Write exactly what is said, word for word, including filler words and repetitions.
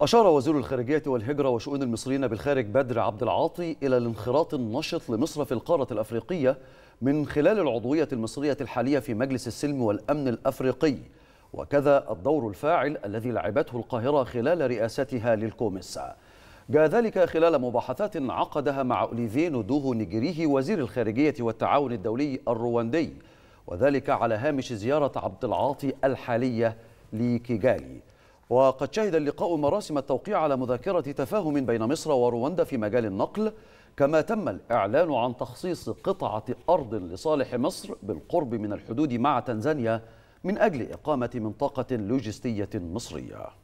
أشار وزير الخارجية والهجرة وشؤون المصريين بالخارج بدر عبد العاطي إلى الانخراط النشط لمصر في القارة الأفريقية من خلال العضوية المصرية الحالية في مجلس السلم والأمن الأفريقي، وكذا الدور الفاعل الذي لعبته القاهرة خلال رئاستها للكوميس. جاء ذلك خلال مباحثات عقدها مع أوليفين دوه نيجريه وزير الخارجية والتعاون الدولي الرواندي، وذلك على هامش زيارة عبد العاطي الحالية لكيجالي. وقد شهد اللقاء مراسم التوقيع على مذكرة تفاهم بين مصر ورواندا في مجال النقل، كما تم الإعلان عن تخصيص قطعة أرض لصالح مصر بالقرب من الحدود مع تنزانيا من أجل إقامة منطقة لوجستية مصرية.